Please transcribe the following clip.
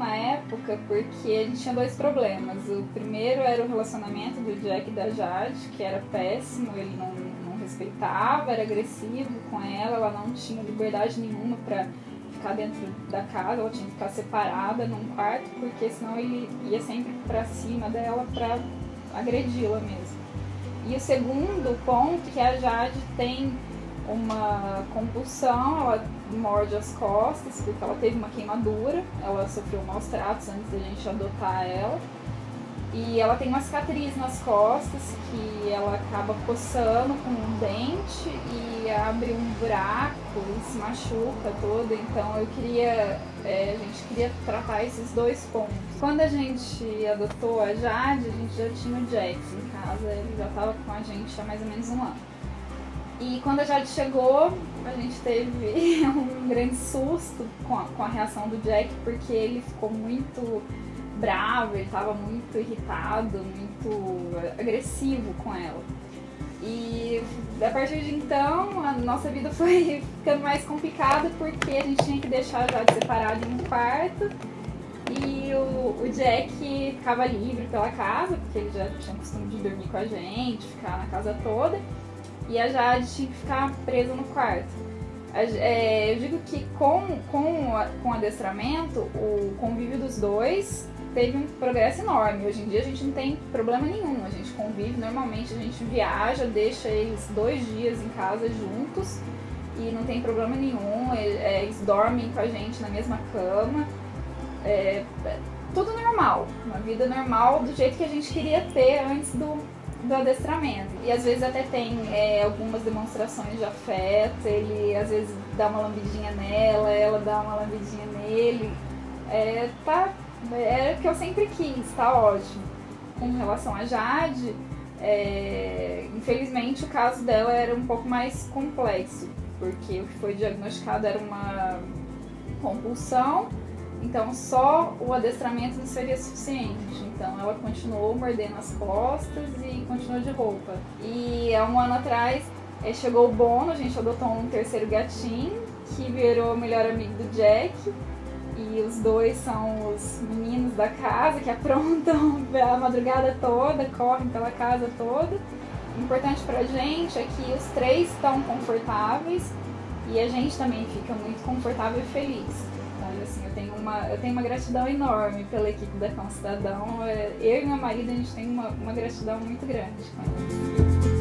uma época porque a gente tinha dois problemas. O primeiro era o relacionamento do Jack e da Jade, que era péssimo, ele não respeitava, era agressivo com ela, ela não tinha liberdade nenhuma pra ficar dentro da casa, ela tinha que ficar separada num quarto, porque senão ele ia sempre pra cima dela pra agredi-la mesmo. E o segundo ponto, que a Jade tem uma compulsão, ela morde as costas porque ela teve uma queimadura, ela sofreu maus tratos antes da gente adotar ela, e ela tem uma cicatriz nas costas que ela acaba coçando com um dente e abre um buraco e se machuca toda. Então eu queria, a gente queria tratar esses dois pontos. Quando a gente adotou a Jade, a gente já tinha o Jack em casa, ele já estava com a gente há mais ou menos um ano. E quando a Jade chegou, a gente teve um grande susto com a reação do Jack, porque ele ficou muito bravo, ele estava muito irritado, muito agressivo com ela. E a partir de então, a nossa vida foi ficando mais complicada, porque a gente tinha que deixar a Jade separada em um quarto, e o Jack ficava livre pela casa, porque ele já tinha o costume de dormir com a gente, ficar na casa toda. E a Jade tinha que ficar presa no quarto. Eu digo que com o adestramento, o convívio dos dois teve um progresso enorme. Hoje em dia a gente não tem problema nenhum, a gente convive normalmente, a gente viaja, deixa eles 2 dias em casa juntos e não tem problema nenhum, eles dormem com a gente na mesma cama. Tudo normal, uma vida normal do jeito que a gente queria ter antes do adestramento. E às vezes até tem algumas demonstrações de afeto, ele às vezes dá uma lambidinha nela, ela dá uma lambidinha nele. Era o que eu sempre quis, tá ótimo. Com relação a Jade, infelizmente o caso dela era um pouco mais complexo, porque o que foi diagnosticado era uma compulsão. Então só o adestramento não seria suficiente, então ela continuou mordendo as costas e continuou de roupa. E há um ano atrás chegou o Bono, a gente adotou um terceiro gatinho, que virou o melhor amigo do Jack, e os dois são os meninos da casa, que aprontam a madrugada toda, correm pela casa toda. O importante pra gente é que os 3 estão confortáveis, e a gente também fica muito confortável e feliz. Assim, eu tenho uma gratidão enorme pela equipe da Cão Cidadão. Eu e meu marido, a gente tem uma gratidão muito grande com ela.